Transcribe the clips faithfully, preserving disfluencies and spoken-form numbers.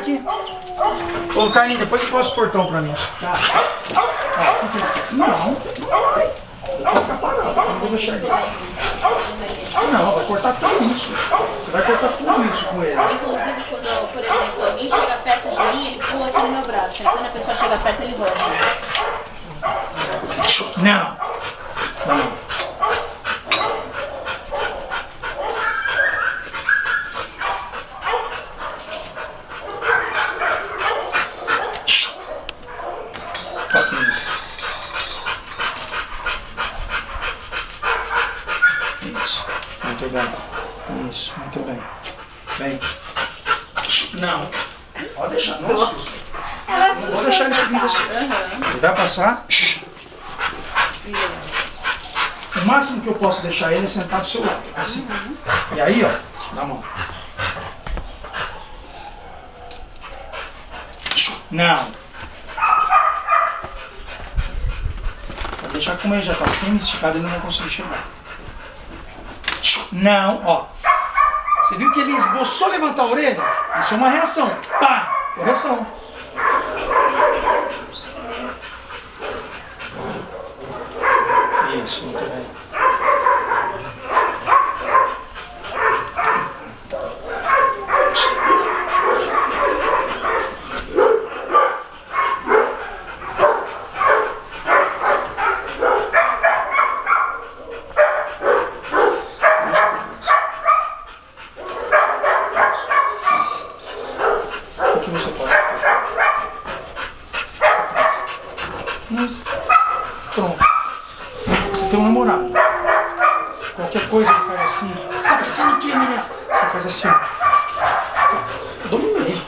aqui. Ô, Carlinhos, depois eu posso o portão pra mim. Tá. Não. Não fica parado, eu não vou deixar ele. Não, vai cortar tudo isso. Você vai cortar tudo isso com ele. Inclusive, quando, por exemplo, alguém chega perto de mim, ele pula aqui no meu braço. Aí quando a pessoa chega perto, ele volta. Não. Não. Muito bem. Isso, muito bem. Vem. Não. Pode deixar, não assusta. Não vou deixar ele subir em você. Ele vai passar. O máximo que eu posso deixar ele é sentar do seu lado. Assim. E aí, ó, na mão. Não. Pode deixar, como ele já está semi-esticado, ele não vai conseguir chegar. Não, ó. Você viu que ele esboçou levantar a orelha? Isso é uma reação. Pá! Correção. Isso, muito bem. Pronto. Você tem um namorado. Qualquer coisa ele faz assim. Você tá pensando em quê, menina? Você faz assim, ó. Eu dominei.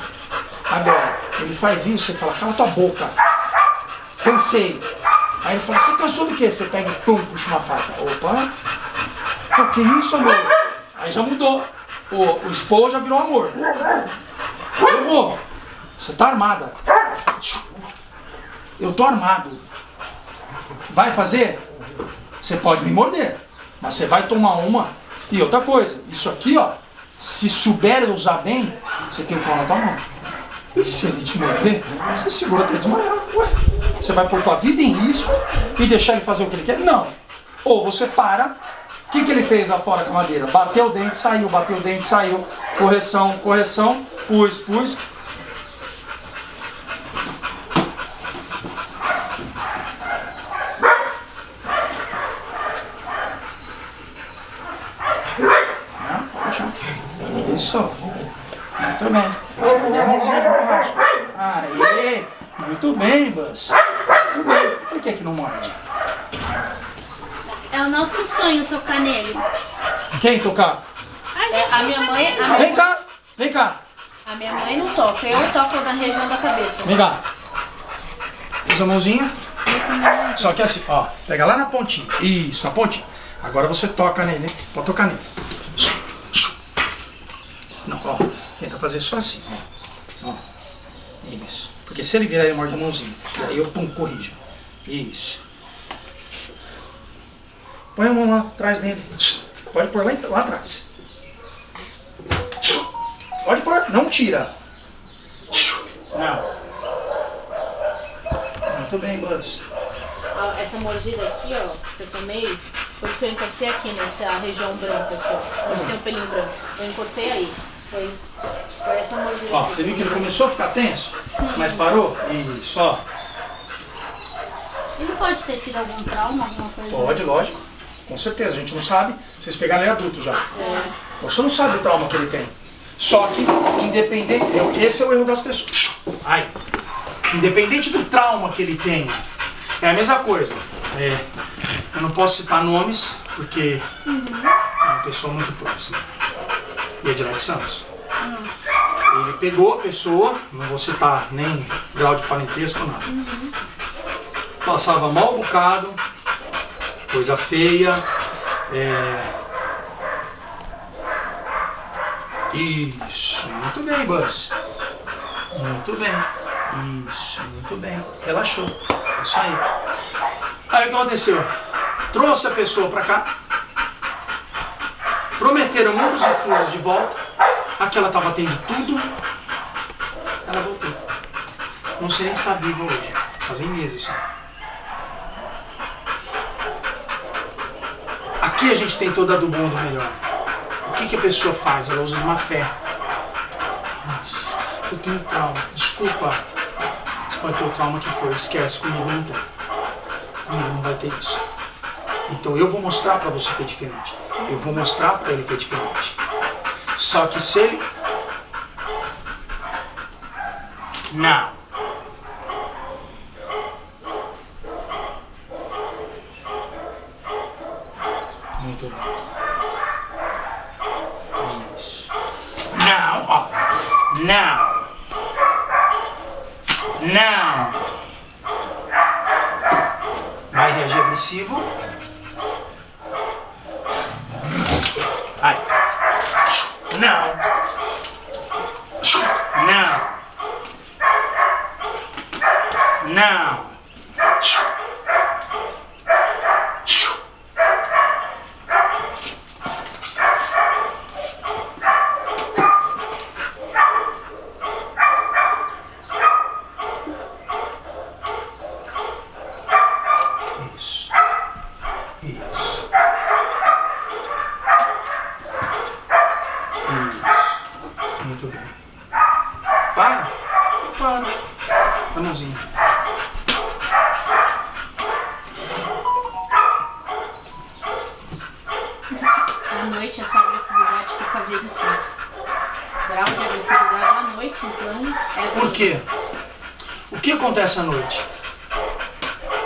Agora, ele faz isso, você fala, cala tua boca. Cansei. Aí ele fala, você cansou do quê? Você pega e pum, puxa uma faca. Opa! O que é isso, amor? Aí já mudou. O, o expor já virou amor. Amor, você tá armada. Eu tô armado. Vai fazer? Você pode me morder, mas você vai tomar uma. E outra coisa, isso aqui, ó, se souber usar bem, você tem o pau na tua mão. E se ele te morder, você segura até desmaiar. Ué, você vai pôr tua vida em risco e deixar ele fazer o que ele quer? Não. Ou você para. O que, que ele fez lá fora com a madeira? Bateu o dente, saiu, bateu o dente, saiu. Correção, correção, pus, pus. Isso. Muito bem. Você vai dar uma mãozinha de borracha. Aê! Muito bem, Buzz. Muito bem. Por que é que não morde? É o nosso sonho tocar nele. Quem tocar? A, é, a minha mãe... A vem minha... cá! Vem cá! A minha mãe não toca. Eu toco na região da cabeça. Vem cá. Usa a mãozinha. Só que assim, ó. Pega lá na pontinha. Isso, na pontinha. Agora você toca nele, hein? Pode tocar nele. Não, ó, tenta fazer só assim, ó, ó, isso, porque se ele virar ele morde a mãozinha, e aí eu pum, corrijo, isso, põe a mão lá atrás dele, pode pôr lá, lá atrás, pode pôr, não tira, não, muito bem, Buzz. Essa mordida aqui, ó, que eu tomei, foi que eu encostei aqui nessa região branca aqui, ó. Onde tem um pelinho branco. Eu encostei aí. Foi, foi essa mordida. Ó, você viu que ele começou a ficar tenso? Sim. Mas parou? E só. Ele pode ter tido algum trauma, alguma coisa? Pode, lógico. Com certeza. A gente não sabe. Vocês pegaram ele adulto já. É. Você não sabe o trauma que ele tem. Só que, independente... Esse é o erro das pessoas. Ai. Independente do trauma que ele tem... É a mesma coisa. É, eu não posso citar nomes, porque uhum. é uma pessoa muito próxima. E é de lá de Santos. Uhum. Ele pegou a pessoa, não vou citar nem grau de parentesco, nada. Uhum. Passava mal bocado, coisa feia. É... Isso, muito bem, Buzz. Muito bem. Isso, muito bem. Relaxou. Isso aí. Aí o que aconteceu? Trouxe a pessoa pra cá, prometeram mundos e fundos de volta, aqui ela tava tendo tudo, Ela voltou. Não sei nem se está viva hoje. Fazem meses só. Aqui a gente tem toda a do bom do melhor. O que, que a pessoa faz? Ela usa de má fé. Eu tenho trauma. Desculpa. Você pode ter o trauma que for. Esquece. Comigo não tem. Comigo não vai ter isso. Então eu vou mostrar pra você que é diferente. Eu vou mostrar pra ele que é diferente. Só que se ele... Não. Muito bem. Isso. Não, ó. Não. Não. Vai reagir agressivo. Ai. Não. Não. Não. Isso. Isso. Isso. Muito bem. Para. Para. A mãozinha. À noite essa agressividade fica vezes cinco. Grau de agressividade à noite, então, é assim. Por quê? O que acontece à noite?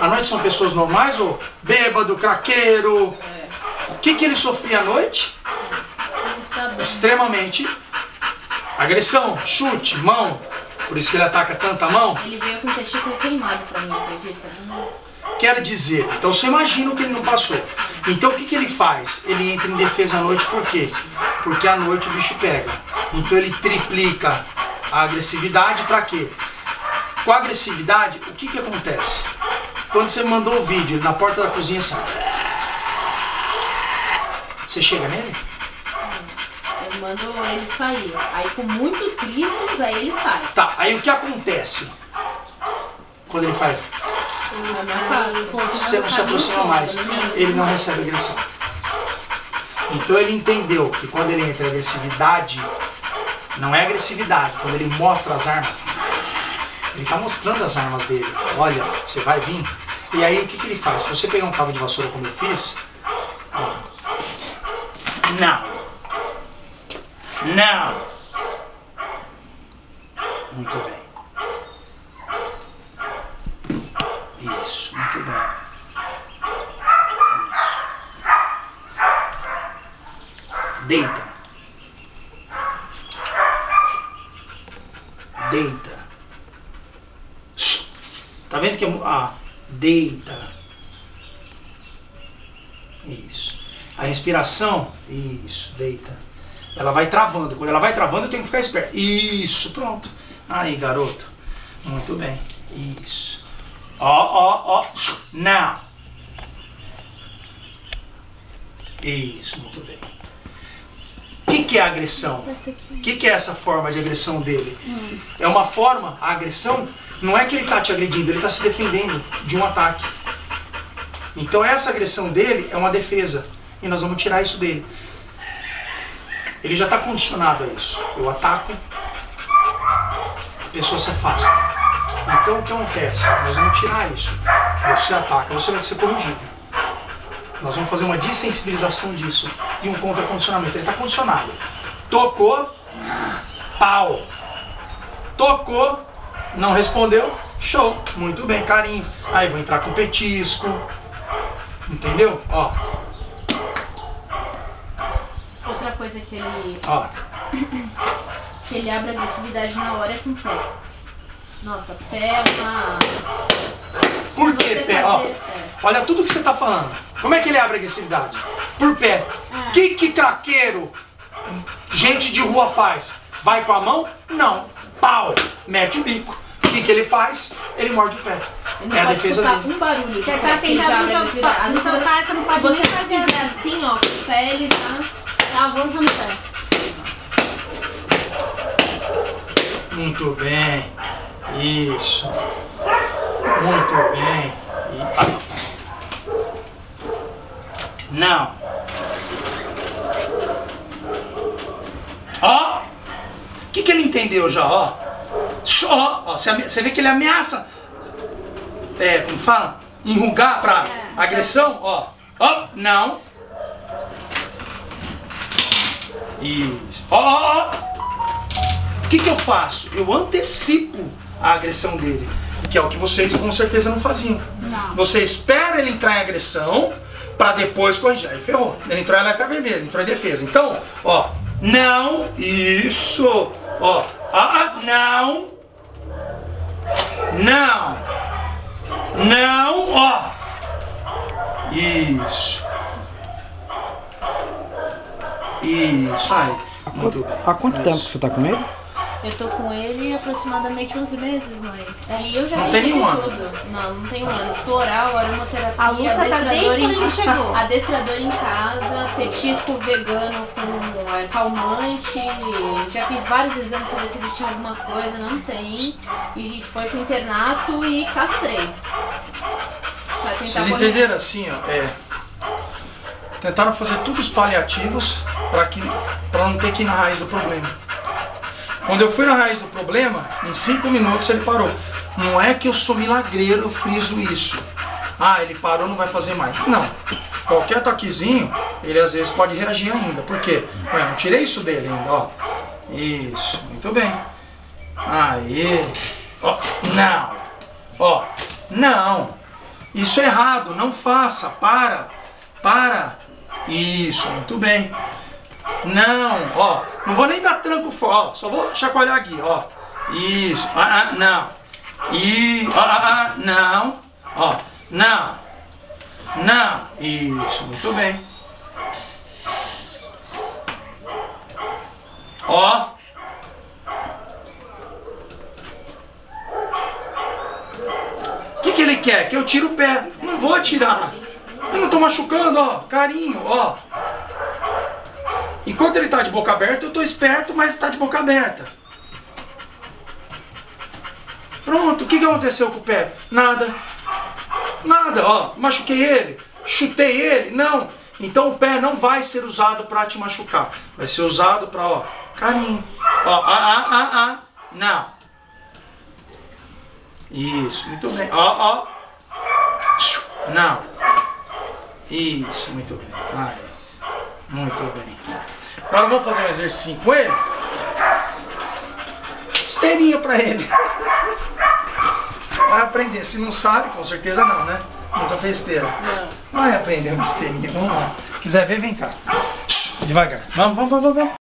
À noite são pessoas normais ou bêbado, craqueiro? É. O que, que ele sofria à noite? Extremamente. Agressão, chute, mão. Por isso que ele ataca tanto a mão. Ele veio com o testículo queimado pra mim, acredita? Quero dizer, então você imagina o que ele não passou. Então o que, que ele faz? Ele entra em defesa à noite por quê? Porque à noite o bicho pega. Então ele triplica a agressividade para quê? Com a agressividade, o que, que acontece? Quando você mandou o vídeo, ele na porta da cozinha assim... Você chega nele? Eu mando ele sair. Aí com muitos gritos, aí ele sai. Tá, aí o que acontece? Quando ele faz... Você não se aproxima mais, ele não recebe agressão. Então ele entendeu que quando ele entra em agressividade, não é agressividade, quando ele mostra as armas, ele está mostrando as armas dele. Olha, você vai vir. E aí o que, que ele faz? Se você pegar um cabo de vassoura como eu fiz, ó. Não. Não. Muito bem. Isso, muito bem. Isso. Deita. Deita. Tá vendo que é... Ah, deita. Isso. A respiração... Isso, deita. Ela vai travando. Quando ela vai travando, eu tenho que ficar esperto. Isso, pronto. Aí, garoto. Muito bem. Isso. Ó, ó, ó, não. Isso, muito bem. O que, que é a agressão? O que, que é essa forma de agressão dele? Hum. É uma forma, a agressão, não é que ele está te agredindo, ele está se defendendo de um ataque. Então essa agressão dele é uma defesa. E nós vamos tirar isso dele. Ele já está condicionado a isso. Eu ataco, a pessoa se afasta. Então o que acontece? Nós vamos tirar isso. Você ataca, você vai ser corrigido. Nós vamos fazer uma dessensibilização disso e um contra-condicionamento. Ele está condicionado. Tocou, pau. Tocou, não respondeu, show. Muito bem, carinho. Aí vou entrar com petisco. Entendeu? Ó. Outra coisa que ele... Ó. que ele abre a agressividade na hora é com o pé. Nossa, pé é uma... Por que pé? Ó, é. Olha tudo que você está falando. Como é que ele abre a agressividade? Por pé. O ah. que que craqueiro, gente de rua faz? Vai com a mão? Não. Pau. Mete o bico. O que que ele faz? Ele morde o pé. Ele é a defesa dele. Um barulho. Você está sentado no sofá, você não pode você nem fazer nada. Assim, ó, com o pé ele já avança no pé. Muito bem. Isso. Muito bem. E... Não. Ó. O que que ele entendeu já, ó? Só, ó. Você vê que ele ameaça... É, como fala? Enrugar pra agressão, ó. Ó, não. Isso. Ó, ó, ó. O que que eu faço? Eu antecipo a agressão dele. Que é o que vocês com certeza não faziam. Não. Você espera ele entrar em agressão pra depois corrigir. Aí ferrou. Ele entrou em alerta vermelha, ele entrou em defesa. Então, ó. Não. Isso. Ó. Ah, não. Não. Não. Ó. Isso. Isso. Aí. Muito bem. Há quanto tempo que você tá com ele? Eu tô com ele aproximadamente onze meses, mãe. Aí eu já não tem nenhum tudo. Ano. Não, não tem um ano. Floral, aromaterapia, a luta tá desde quando ele chegou. Adestrador em casa, petisco vegano com calmante. Já fiz vários exames pra ver se ele tinha alguma coisa, não tem. E foi pro internato e castrei. Vocês entenderam assim, ó? É. Tentaram fazer tudo os paliativos pra, que, pra não ter que ir na raiz do problema. Quando eu fui na raiz do problema, em cinco minutos ele parou. Não é que eu sou milagreiro, eu friso isso. Ah, ele parou, não vai fazer mais. Não. Qualquer toquezinho, ele às vezes pode reagir ainda. Por quê? Ué, não tirei isso dele ainda, ó. Isso, muito bem. Aí. Ó, não. Ó, não. Isso é errado, não faça, para, para. Isso, muito bem. Não, ó, não vou nem dar tranco fora, ó, só vou chacoalhar aqui, ó. Isso, ah, ah, não. E, ah, ah, não. Ó, não. Não. Isso, muito bem. Ó. O que que ele quer? Que eu tire o pé. Não vou tirar. Eu não tô machucando, ó. Carinho, ó. Enquanto ele tá de boca aberta, eu tô esperto, mas tá de boca aberta. Pronto, o que que aconteceu com o pé? Nada. Nada, ó. Machuquei ele, chutei ele, não. Então o pé não vai ser usado pra te machucar. Vai ser usado pra, ó, carinho. Ó, ah, ah, ah, ah, não. Isso, muito bem. Ó, ó. Não. Isso, muito bem. Vai. Muito bem. Agora vamos fazer um exercício com ele? Esteirinha pra ele. Vai aprender. Se não sabe, com certeza não, né? Nunca fez esteira. Vai aprender uma esteirinha. Vamos lá. Quiser ver, vem cá. Devagar. Vamos, vamos, vamos, vamos.